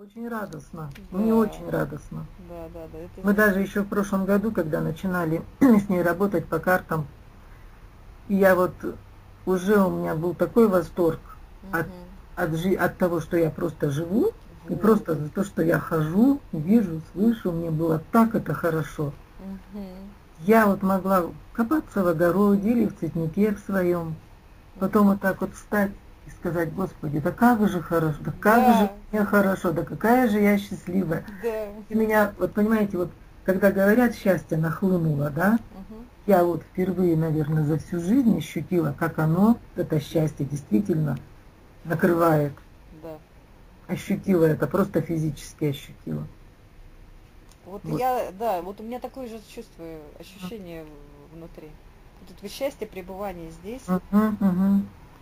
Очень радостно, да. Мне очень радостно. Да. Это... Мы даже еще в прошлом году, когда начинали с ней работать по картам, я вот уже у меня был такой восторг от того, что я просто живу, и просто за то, что я хожу, вижу, слышу, мне было так это хорошо. Я вот могла копаться в огороде или в цветнике в своем, потом вот так вот встать и сказать: Господи, да как же хорошо, да как же мне хорошо, да какая же я счастливая. И меня, вот понимаете, вот когда говорят, счастье нахлынуло, да, я вот впервые, наверное, за всю жизнь ощутила, как оно, это счастье, действительно накрывает. Ощутила это, просто физически ощутила. Вот я, да, вот у меня такое же чувство, ощущение внутри. Вот это счастье пребывания здесь.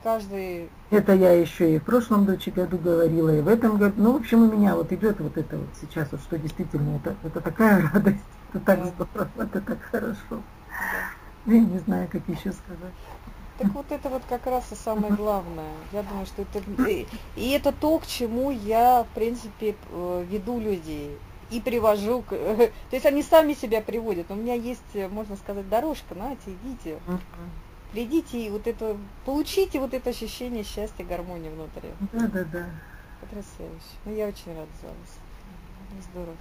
Каждый... Это я еще и в прошлом году говорила, и в этом году. Ну, в общем, у меня вот идет вот это вот сейчас, вот что действительно, это такая радость, это так здорово, это так хорошо. Я не знаю, как еще сказать. Так вот это вот как раз и самое главное. Я думаю, что это... И это то, к чему я, в принципе, веду людей. И привожу... То есть они сами себя приводят. У меня есть, можно сказать, дорожка. Знаете, идите. Придите и вот это... Получите вот это ощущение счастья, гармонии внутри. Да. Потрясающе. Ну, я очень рада за вас. Здорово.